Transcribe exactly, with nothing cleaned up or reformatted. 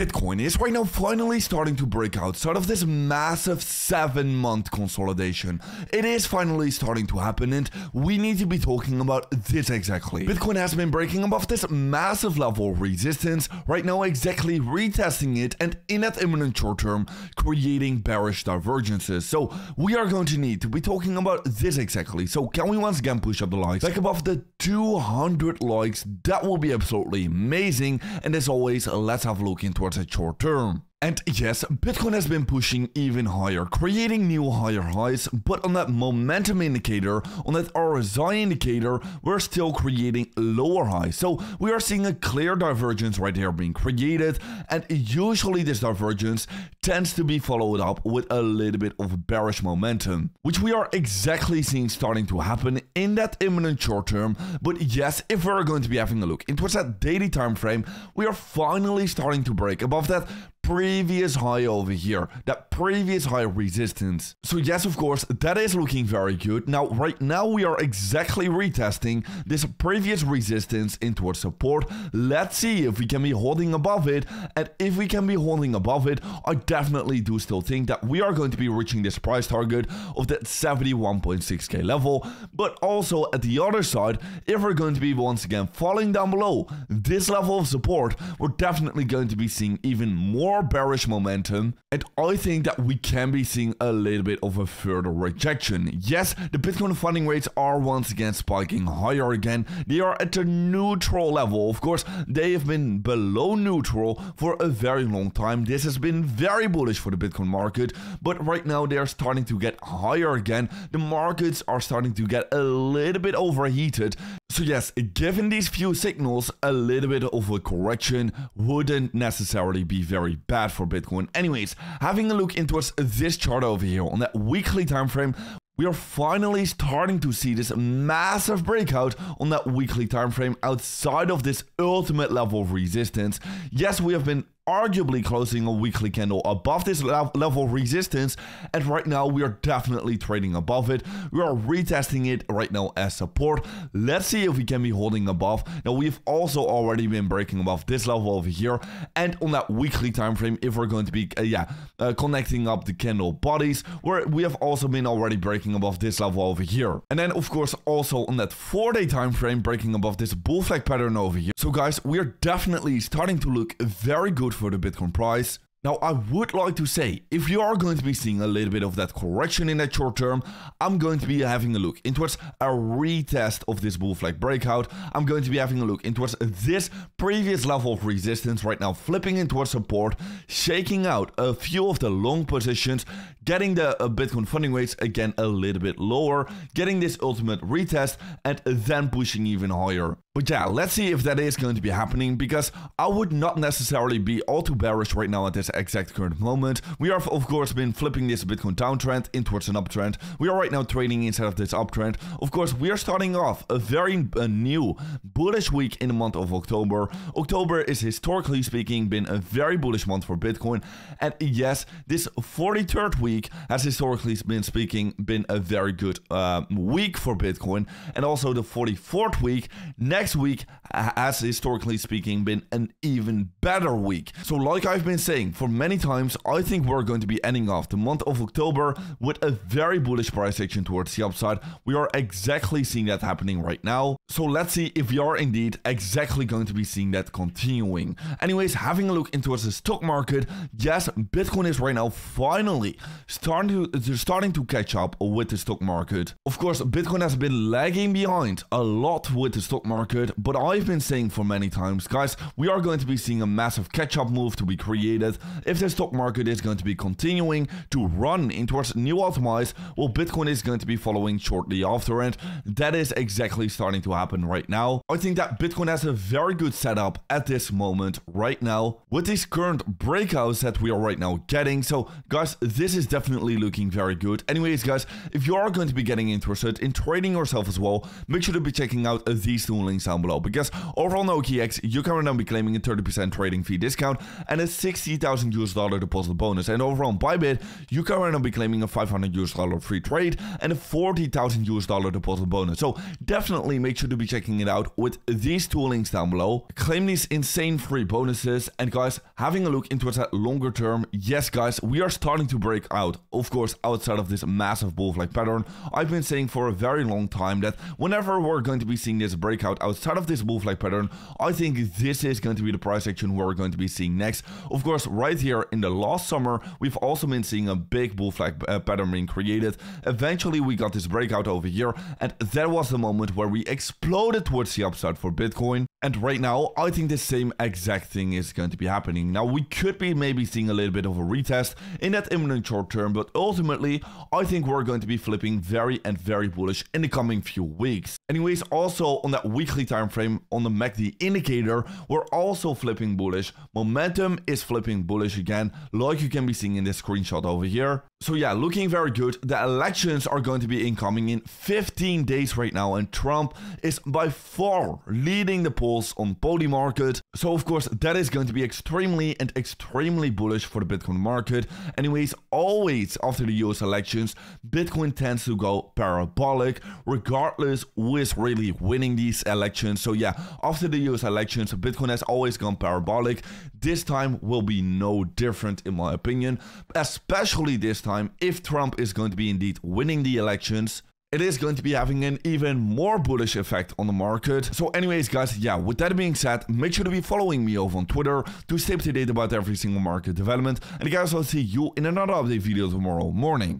Bitcoin is right now finally starting to break outside of this massive seven month consolidation. It is finally starting to happen, and we need to be talking about this exactly. Bitcoin has been breaking above this massive level of resistance, right now exactly retesting it, and in that imminent short term, creating bearish divergences. So we are going to need to be talking about this exactly. So can we once again push up the likes? Back above the two hundred likes, that will be absolutely amazing. And as always, let's have a look towards a short term. And yes, Bitcoin has been pushing even higher, creating new higher highs, but on that momentum indicator, on that R S I indicator, we're still creating lower highs. So we are seeing a clear divergence right here being created, and usually this divergence tends to be followed up with a little bit of bearish momentum, which we are exactly seeing starting to happen in that imminent short term. But yes, if we're going to be having a look into that daily time frame, we are finally starting to break above that previous high over here, that previous high resistance. So yes, of course, that is looking very good. Now, right now we are exactly retesting this previous resistance into our support. Let's see if we can be holding above it, and if we can be holding above it, I definitely do still think that we are going to be reaching this price target of that seventy-one point six K level. But also at the other side, if we're going to be once again falling down below this level of support, we're definitely going to be seeing even more bearish momentum, and I think that we can be seeing a little bit of a further rejection. Yes, the Bitcoin funding rates are once again spiking higher again. They are at a neutral level. Of course, they have been below neutral for a very long time. This has been very bullish for the Bitcoin market, but right now they are starting to get higher again. The markets are starting to get a little bit overheated. So yes, given these few signals, a little bit of a correction wouldn't necessarily be very bad for Bitcoin. Anyways, having a look into this chart over here on that weekly time frame, we are finally starting to see this massive breakout on that weekly time frame outside of this ultimate level of resistance. Yes, we have been arguably closing a weekly candle above this level of resistance, and right now we are definitely trading above it. We are retesting it right now as support. Let's see if we can be holding above. Now, we've also already been breaking above this level over here, and on that weekly time frame, if we're going to be uh, yeah uh, connecting up the candle bodies, where we have also been already breaking above this level over here, and then of course also on that four day time frame, breaking above this bull flag pattern over here. So guys, we are definitely starting to look very good for the Bitcoin price. Now, I would like to say, if you are going to be seeing a little bit of that correction in that short term, I'm going to be having a look into a retest of this bull flag breakout. I'm going to be having a look into this previous level of resistance right now, flipping into support, shaking out a few of the long positions, getting the Bitcoin funding rates again a little bit lower, getting this ultimate retest, and then pushing even higher. But yeah, let's see if that is going to be happening, because I would not necessarily be all too bearish right now at this exact current moment. We have of course been flipping this Bitcoin downtrend in towards an uptrend. We are right now trading inside of this uptrend. Of course, we are starting off a very a new bullish week in the month of October. October is historically speaking been a very bullish month for Bitcoin, and yes, this forty-third week has historically been speaking been a very good uh, week for Bitcoin, and also the forty-fourth week next Next week has historically speaking been an even better week. So like I've been saying for many times, I think we're going to be ending off the month of October with a very bullish price action towards the upside. We are exactly seeing that happening right now. So let's see if we are indeed exactly going to be seeing that continuing. Anyways, having a look into the stock market, yes, Bitcoin is right now finally starting to, starting to catch up with the stock market. Of course, Bitcoin has been lagging behind a lot with the stock market. But I've been saying for many times, guys, we are going to be seeing a massive catch-up move to be created. If the stock market is going to be continuing to run in towards new optimize, well, Bitcoin is going to be following shortly after, and that is exactly starting to happen right now. I think that Bitcoin has a very good setup at this moment right now with these current breakouts that we are right now getting. So guys, this is definitely looking very good. Anyways, guys, if you are going to be getting interested in trading yourself as well, make sure to be checking out these two links down below, because over on O K X you can right now be claiming a thirty percent trading fee discount and a sixty thousand U S dollar deposit bonus, and over on Bybit you can right now be claiming a five hundred U S dollar free trade and a forty thousand U S dollar deposit bonus. So definitely make sure to be checking it out with these two links down below. Claim these insane free bonuses. And guys, having a look into that longer term, yes guys, we are starting to break out, of course, outside of this massive bull flag pattern. I've been saying for a very long time that whenever we're going to be seeing this breakout outside of this bull flag pattern, I think this is going to be the price action we're going to be seeing next. Of course, right here in the last summer, we've also been seeing a big bull flag uh, pattern being created. Eventually, we got this breakout over here, and that was the moment where we exploded towards the upside for Bitcoin. And right now, I think the same exact thing is going to be happening. Now, we could be maybe seeing a little bit of a retest in that imminent short term, but ultimately, I think we're going to be flipping very and very bullish in the coming few weeks. Anyways, also on that weekly time frame, on the M A C D indicator, we're also flipping bullish. Momentum is flipping bullish again, like you can be seeing in this screenshot over here. So yeah, looking very good. The elections are going to be incoming in fifteen days right now, and Trump is by far leading the poll on Polymarket. So of course, that is going to be extremely and extremely bullish for the Bitcoin market. Anyways, always after the U S elections, Bitcoin tends to go parabolic, regardless who is really winning these elections. So yeah, after the U S elections, Bitcoin has always gone parabolic. This time will be no different in my opinion, especially this time if Trump is going to be indeed winning the elections. It is going to be having an even more bullish effect on the market. So anyways, guys, yeah, with that being said, make sure to be following me over on Twitter to stay up to date about every single market development. And guys, I'll see you in another update video tomorrow morning.